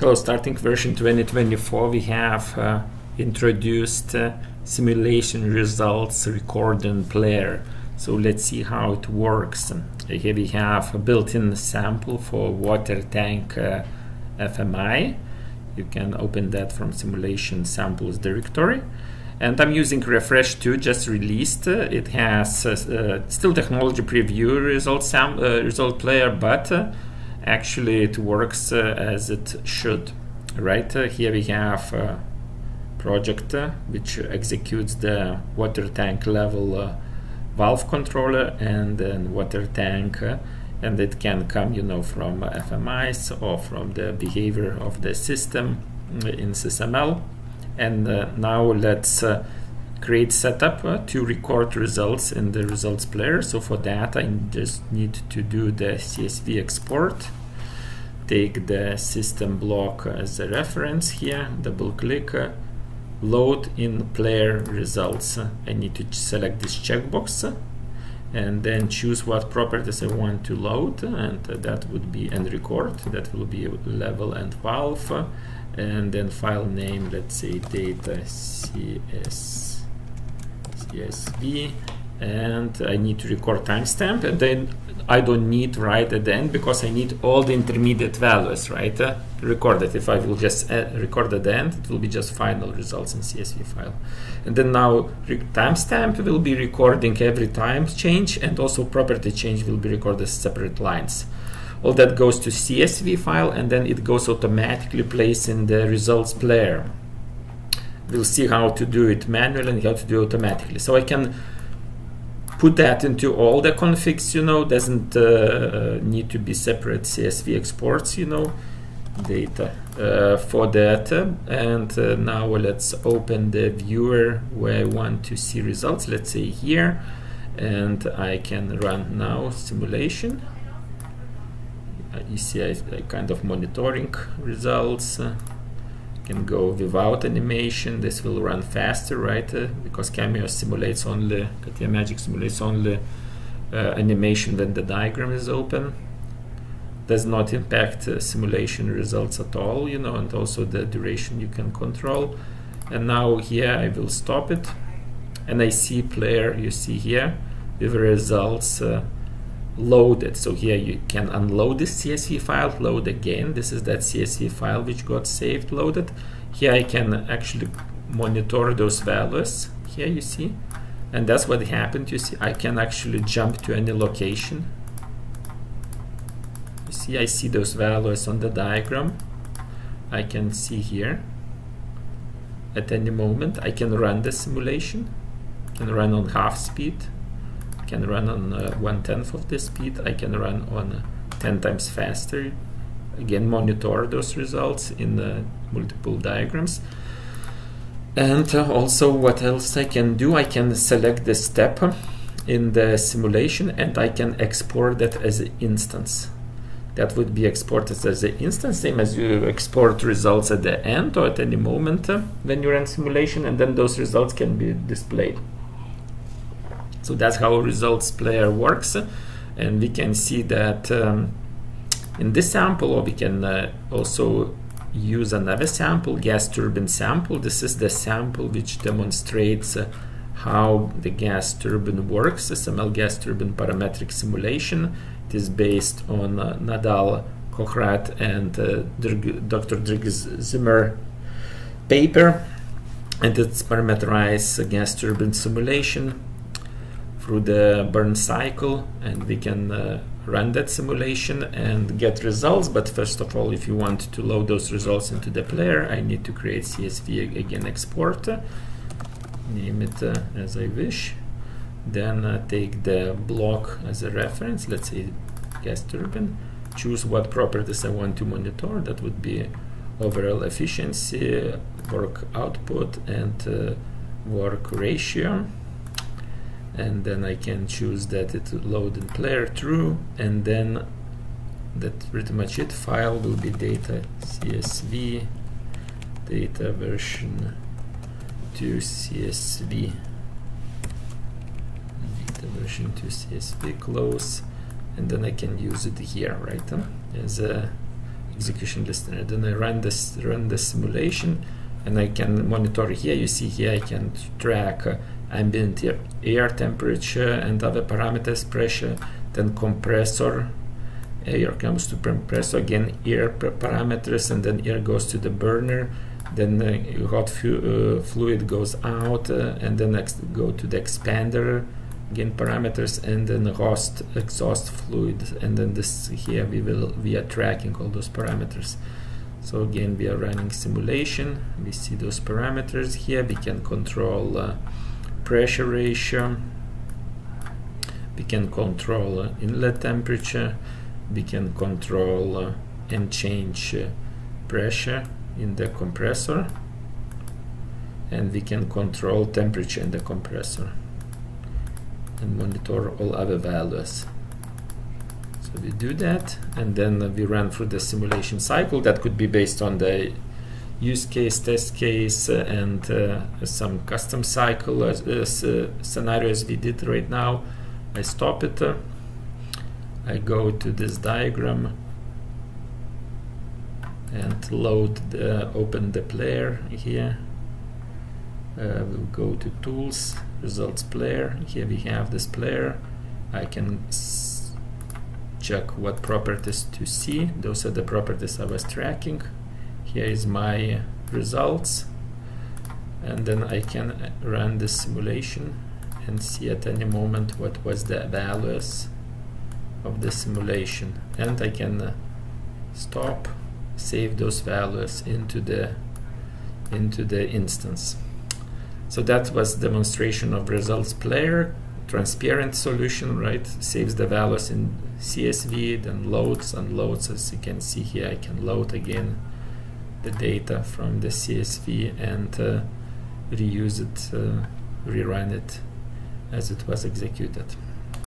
Hello, starting version 2024 we have introduced simulation results recording player. So let's see how it works. Here we have a built-in sample for water tank FMI. You can open that from simulation samples directory. And I'm using refresh 2, just released. It has still technology preview result player, but actually it works as it should, right? Here we have project which executes the water tank level valve controller and then water tank, and it can come, you know, from FMIs or from the behavior of the system in SysML. And now let's create setup to record results in the results player. So for that I just need to do the CSV export, take the system block as a reference here, double click, load in player results. I need to select this checkbox and then choose what properties I want to load, and that would be and record, that will be level and valve, and then file name, let's say data CSV, and I need to record timestamp, and then I don't need right at the end because I need all the intermediate values, right, recorded. If I will just record at the end, it will be just final results in CSV file. And then now timestamp will be recording every time change, and also property change will be recorded as separate lines. All that goes to CSV file, and then it goes automatically placed in the results player. We'll see how to do it manually and how to do it automatically. So I can put that into all the configs, you know, doesn't need to be separate CSV exports, you know, data for that. And now let's open the viewer where I want to see results, let's say here, and I can run now simulation. You see I kind of monitoring results. Can go without animation, this will run faster, right, because Cameo simulates only, Catia Magic simulates only animation when the diagram is open. Does not impact simulation results at all, you know, and also the duration you can control. And now here I will stop it, and I see player, you see here, with results loaded. So here you can unload this CSV file, load again. This is that CSV file which got saved, loaded. Here I can actually monitor those values. Here you see, and that's what happened. You see, I can actually jump to any location. You see, I see those values on the diagram. I can see here at any moment. I can run the simulation. I can run on half speed. Can run on 1/10 of the speed. I can run on 10 times faster. Again, monitor those results in multiple diagrams. And also, what else I can do? I can select the step in the simulation, and I can export that as an instance. That would be exported as an instance, same as you export results at the end or at any moment when you run simulation, and then those results can be displayed. So that's how results player works, and we can see that in this sample, or we can also use another sample, gas turbine sample. This is the sample which demonstrates how the gas turbine works. SysML gas turbine parametric simulation. It is based on Nadal, Kochrat, and Dr. Drig-Zimmer paper, and it's parameterized gas turbine simulation through the burn cycle, and we can run that simulation and get results. But first of all, if you want to load those results into the player, I need to create CSV again export, name it as I wish, then take the block as a reference, let's say gas turbine, choose what properties I want to monitor, that would be overall efficiency, work output, and work ratio. And then I can choose that it load in player true, and then that's pretty much it. File will be data CSV, data version 2 CSV, data version 2 CSV, close, and then I can use it here, right, as a execution listener. Then I run the simulation, and I can monitor here. You see here I can track ambient air temperature and other parameters, pressure, then compressor. Air comes to compressor, again air parameters, and then air goes to the burner. Then hot fluid goes out, and then next go to the expander, again parameters, and then host exhaust fluid. And then this here we are tracking all those parameters. So again we are running simulation. We see those parameters here. We can control pressure ratio. We can control inlet temperature. We can control and change pressure in the compressor, and we can control temperature in the compressor and monitor all other values. So we do that, and then we run through the simulation cycle that could be based on the use case, test case, and some custom cycle scenarios we did right now. I stop it, I go to this diagram and load open the player here. We'll go to tools, results player. Here we have this player. I can check what properties to see. Those are the properties I was tracking. Here is my results, and then I can run the simulation and see at any moment what was the values of the simulation, and I can stop, save those values into the instance. So that was demonstration of results player, transparent solution, right? Saves the values in CSV, then loads, unloads. As you can see here, I can load again the data from the CSV and reuse it, rerun it as it was executed.